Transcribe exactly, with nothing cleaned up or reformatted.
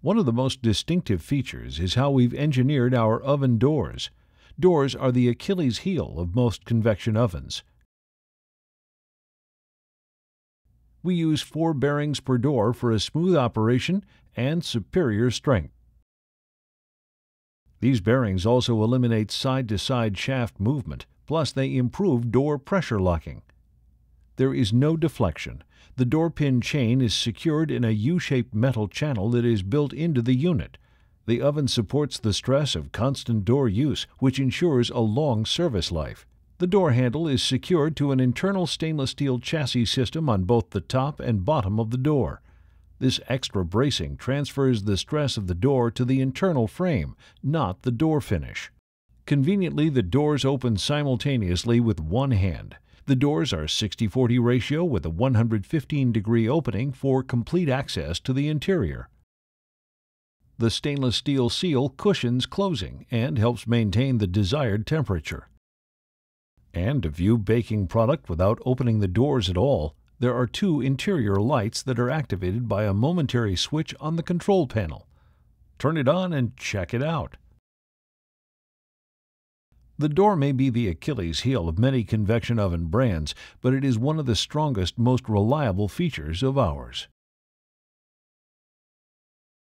One of the most distinctive features is how we've engineered our oven doors. Doors are the Achilles heel of most convection ovens. We use four bearings per door for a smooth operation and superior strength. These bearings also eliminate side-to-side shaft movement, plus they improve door pressure locking. There is no deflection. The door pin chain is secured in a U-shaped metal channel that is built into the unit. The oven supports the stress of constant door use, which ensures a long service life. The door handle is secured to an internal stainless steel chassis system on both the top and bottom of the door. This extra bracing transfers the stress of the door to the internal frame, not the door finish. Conveniently, the doors open simultaneously with one hand. The doors are sixty forty ratio with a one hundred fifteen degree opening for complete access to the interior. The stainless steel seal cushions closing and helps maintain the desired temperature. And to view baking product without opening the doors at all, there are two interior lights that are activated by a momentary switch on the control panel. Turn it on and check it out. The door may be the Achilles heel of many convection oven brands, but it is one of the strongest, most reliable features of ours.